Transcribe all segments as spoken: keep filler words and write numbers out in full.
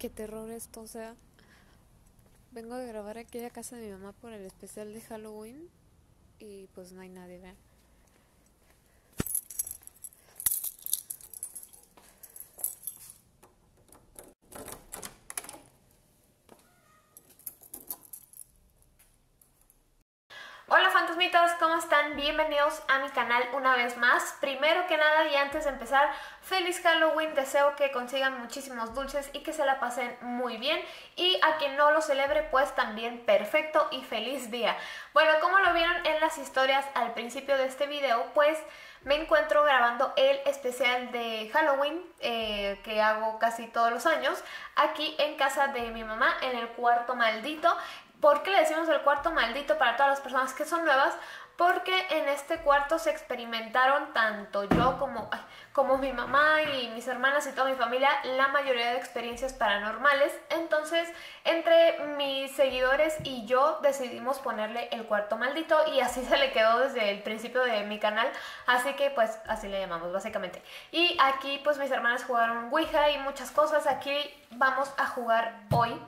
Qué terror esto, o sea. Vengo de grabar aquí a casa de mi mamá por el especial de Halloween y pues no hay nadie, ¿verdad? ¿Cómo están? Bienvenidos a mi canal una vez más. Primero que nada y antes de empezar, feliz Halloween, deseo que consigan muchísimos dulces y que se la pasen muy bien, y a quien no lo celebre pues también perfecto y feliz día. Bueno, como lo vieron en las historias al principio de este video, pues me encuentro grabando el especial de Halloween eh, que hago casi todos los años aquí en casa de mi mamá en el cuarto maldito. ¿Por qué le decimos el cuarto maldito para todas las personas que son nuevas? Porque en este cuarto se experimentaron tanto yo como, ay, como mi mamá y mis hermanas y toda mi familia, la mayoría de experiencias paranormales. Entonces, entre mis seguidores y yo decidimos ponerle el cuarto maldito, y así se le quedó desde el principio de mi canal. Así que pues así le llamamos básicamente. Y aquí pues mis hermanas jugaron Ouija y muchas cosas. Aquí vamos a jugar hoy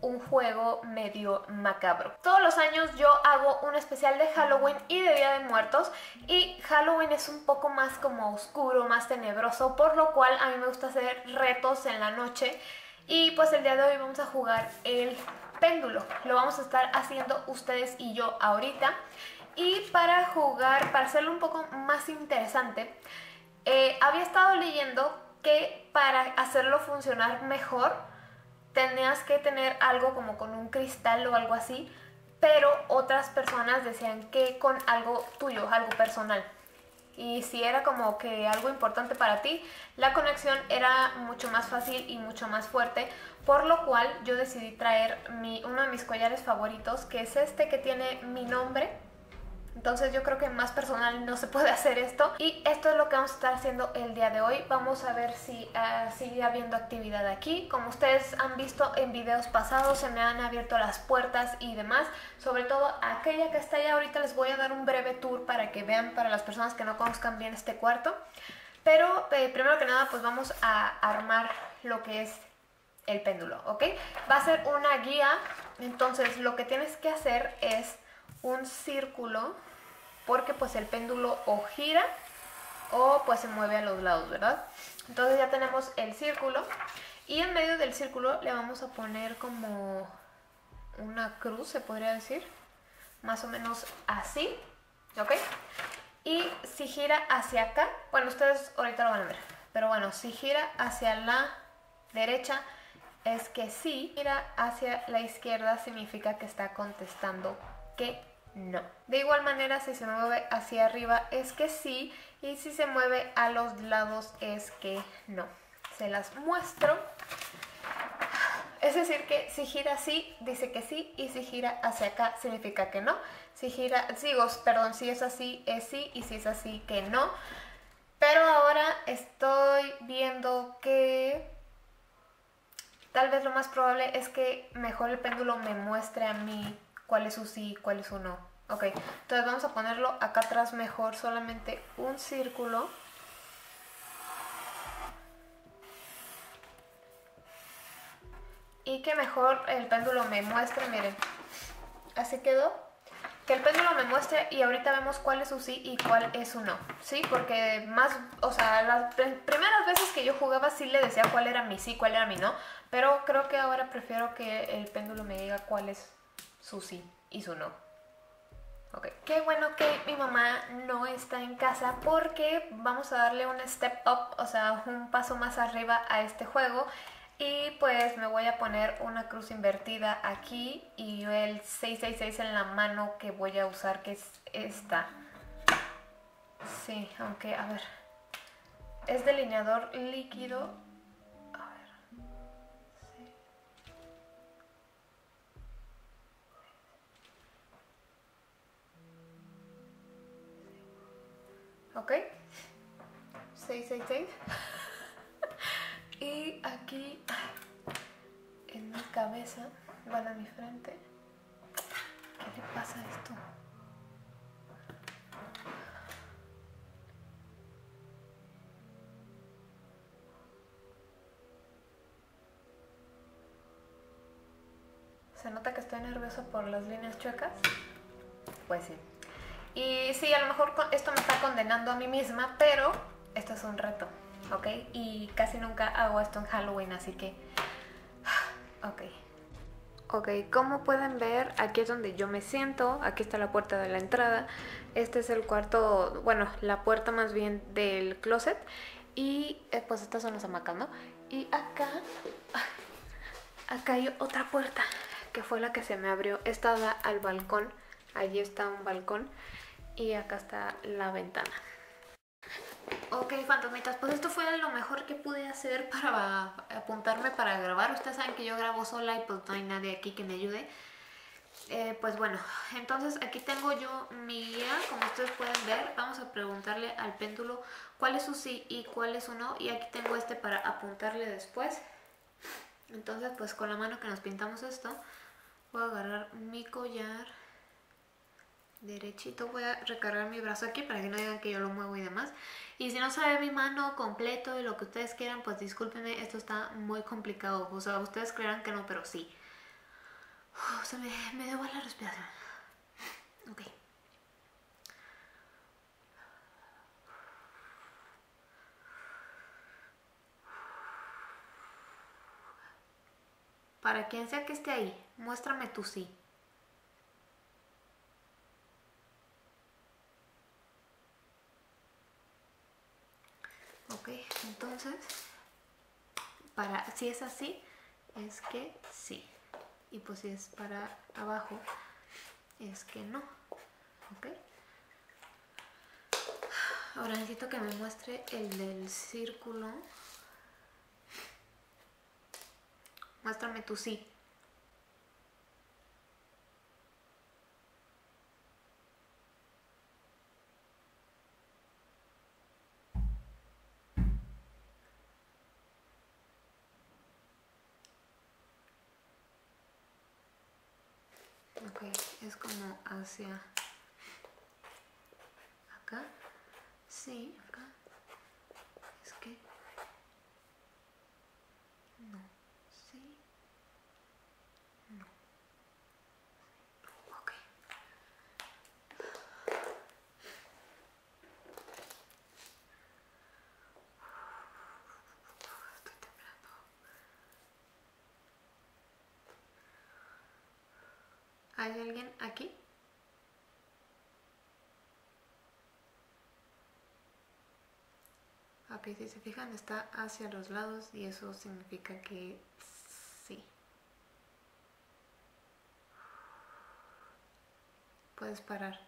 un juego medio macabro. Todos los años yo hago un especial de Halloween y de Día de Muertos, y Halloween es un poco más como oscuro, más tenebroso, por lo cual a mí me gusta hacer retos en la noche, y pues el día de hoy vamos a jugar el péndulo. Lo vamos a estar haciendo ustedes y yo ahorita, y para jugar, para hacerlo un poco más interesante, eh, había estado leyendo que para hacerlo funcionar mejor tenías que tener algo como con un cristal o algo así, pero otras personas decían que con algo tuyo, algo personal. Y si era como que algo importante para ti, la conexión era mucho más fácil y mucho más fuerte, por lo cual yo decidí traer mi, uno de mis collares favoritos, que es este que tiene mi nombre. Entonces yo creo que más personal no se puede hacer esto, y esto es lo que vamos a estar haciendo el día de hoy. Vamos a ver si uh, sigue habiendo actividad aquí. Como ustedes han visto en videos pasados, se me han abierto las puertas y demás, sobre todo aquella que está allá. Ahorita les voy a dar un breve tour para que vean, para las personas que no conozcan bien este cuarto. Pero eh, primero que nada pues vamos a armar lo que es el péndulo, ¿ok? Va a ser una guía, entonces lo que tienes que hacer es un círculo, porque pues el péndulo o gira o pues se mueve a los lados, ¿verdad? Entonces ya tenemos el círculo, y en medio del círculo le vamos a poner como una cruz, se podría decir, más o menos así, ¿ok? Y si gira hacia acá, bueno, ustedes ahorita lo van a ver, pero bueno, si gira hacia la derecha es que sí, gira hacia la izquierda significa que está contestando que no. De igual manera, si se mueve hacia arriba es que sí, y si se mueve a los lados es que no. Se las muestro. Es decir que si gira así, dice que sí, y si gira hacia acá significa que no. Si gira, sigo, perdón, si es así es sí, y si es así que no. Pero ahora estoy viendo que tal vez lo más probable es que mejor el péndulo me muestre a mí cuál es su sí, cuál es su no. Ok, entonces vamos a ponerlo acá atrás mejor, solamente un círculo. Y que mejor el péndulo me muestre, miren, así quedó. Que el péndulo me muestre, y ahorita vemos cuál es su sí y cuál es su no, ¿sí? Porque más, o sea, las primeras veces que yo jugaba sí le decía cuál era mi sí, cuál era mi no, pero creo que ahora prefiero que el péndulo me diga cuál es su sí y su no. Ok, qué bueno que mi mamá no está en casa, porque vamos a darle un step up, o sea, un paso más arriba a este juego. Y pues me voy a poner una cruz invertida aquí y el seis seis seis en la mano que voy a usar, que es esta. Sí, aunque, a ver, es delineador líquido. Ok, seis seis seis. Y aquí en mi cabeza, van a mi frente. ¿Qué le pasa a esto? ¿Se nota que estoy nerviosa por las líneas chuecas? Pues sí. Y sí, a lo mejor esto me está condenando a mí misma, pero esto es un reto, ¿ok? Y casi nunca hago esto en Halloween, así que... Ok. Ok, como pueden ver, aquí es donde yo me siento, aquí está la puerta de la entrada. Este es el cuarto, bueno, la puerta más bien del closet. Y eh, pues estas son las hamacas, ¿no? Y acá... Acá hay otra puerta, que fue la que se me abrió. Esta da al balcón, allí está un balcón. Y acá está la ventana. Ok, fantasmitas, pues esto fue lo mejor que pude hacer para apuntarme para grabar. Ustedes saben que yo grabo sola y pues no hay nadie aquí que me ayude. Eh, pues bueno, entonces aquí tengo yo mi guía, como ustedes pueden ver. Vamos a preguntarle al péndulo cuál es su sí y cuál es su no. Y aquí tengo este para apuntarle después. Entonces, pues con la mano que nos pintamos esto, voy a agarrar mi collar derechito, voy a recargar mi brazo aquí para que no digan que yo lo muevo y demás. Y si no sabe mi mano completo y lo que ustedes quieran, pues discúlpenme, esto está muy complicado. O sea, ustedes creerán que no, pero sí. Uf, se me, me dio la respiración. Ok. Para quien sea que esté ahí, muéstrame tu sí. Ok, entonces, para, si es así, es que sí. Y pues si es para abajo, es que no. Ok. Ahora necesito que me muestre el del círculo. Muéstrame tu sí. Ok, es como hacia acá. Sí, acá. Es que... No. ¿Hay alguien aquí? Papi, si se fijan, está hacia los lados y eso significa que sí. Puedes parar.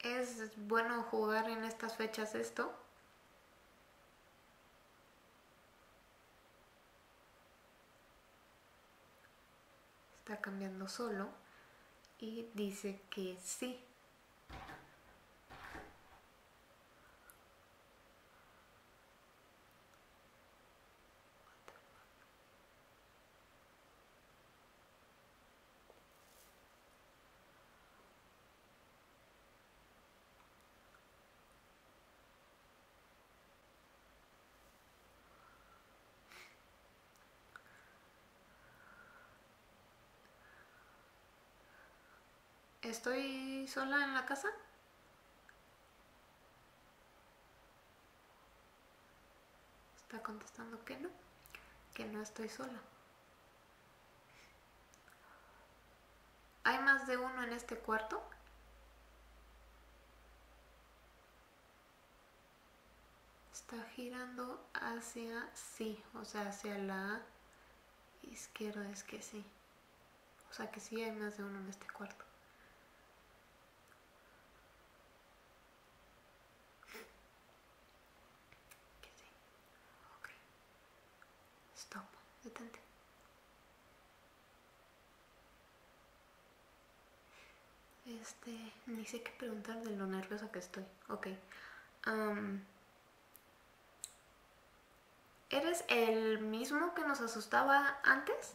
Es bueno jugar en estas fechas esto. Está cambiando solo y dice que sí. ¿Estoy sola en la casa? Está contestando que no, que no estoy sola. ¿Hay más de uno en este cuarto? Está girando hacia sí, o sea, hacia la izquierda, es que sí. O sea que sí hay más de uno en este cuarto. Detente. Este, ni sé qué preguntar de lo nerviosa que estoy. Ok. Um, ¿Eres el mismo que nos asustaba antes?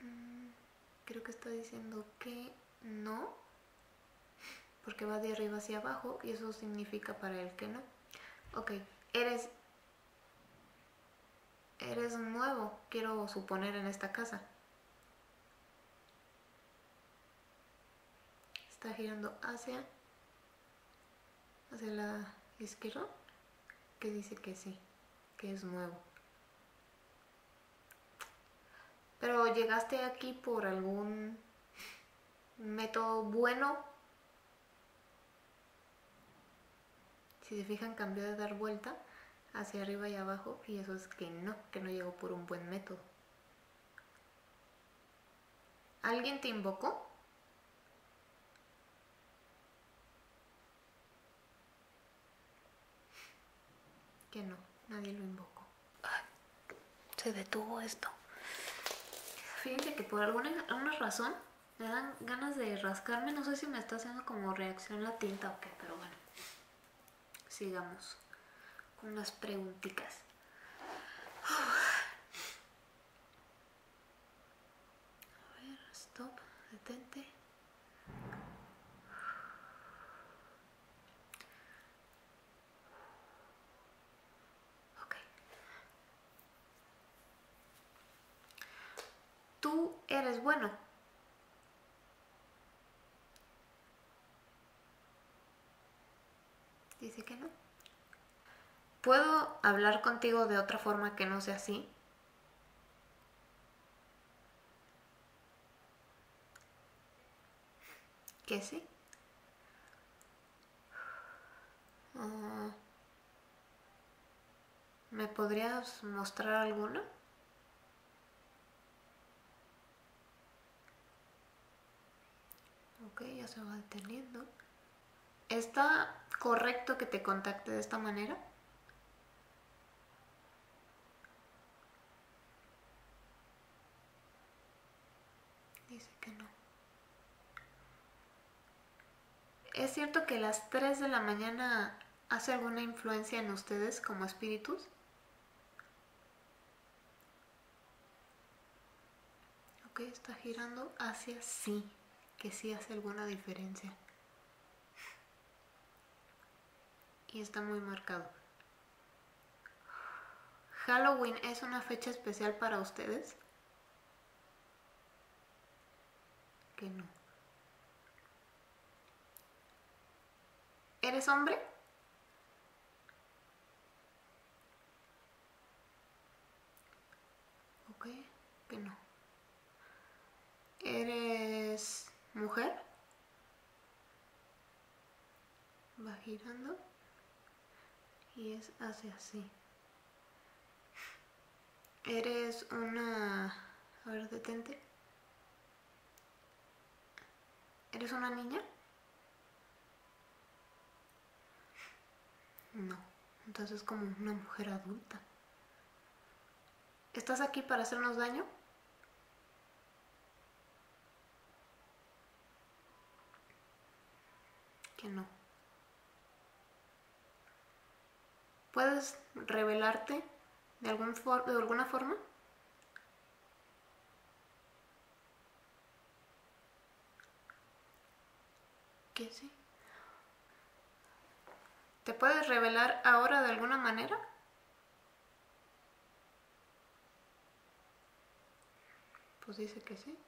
Mm, creo que está diciendo que no. porque va de arriba hacia abajo y eso significa para el que no. Ok, eres, eres nuevo, quiero suponer, en esta casa. Está girando hacia, hacia la izquierda, que dice que sí, que es nuevo. Pero llegaste aquí por algún método bueno. Si se fijan, cambió de dar vuelta hacia arriba y abajo, y eso es que no, que no llegó por un buen método. ¿Alguien te invocó? Que no, nadie lo invocó. Ay, se detuvo esto. Fíjense que por alguna, alguna razón me dan ganas de rascarme. No sé si me está haciendo como reacción la tinta o qué, pero bueno. Sigamos con las preguntitas. A ver, stop, detente. Ok. Tú eres bueno. Dice que no. ¿Puedo hablar contigo de otra forma que no sea así? ¿Que sí? Uh, ¿Me podrías mostrar alguna? Ok, ya se va deteniendo. ¿Está correcto que te contacte de esta manera? Dice que no. ¿Es cierto que a las tres de la mañana hace alguna influencia en ustedes como espíritus? Ok, está girando hacia sí, que sí hace alguna diferencia. Y está muy marcado. ¿Halloween es una fecha especial para ustedes? Que no. ¿Eres hombre? Ok, que no. ¿Eres mujer? Va girando. Y es hacia así. Eres una... A ver, detente. ¿Eres una niña? No. Entonces es como una mujer adulta. ¿Estás aquí para hacernos daño? Que no. ¿Puedes revelarte de, algún for de alguna forma? ¿Qué sí? ¿Te puedes revelar ahora de alguna manera? Pues dice que sí.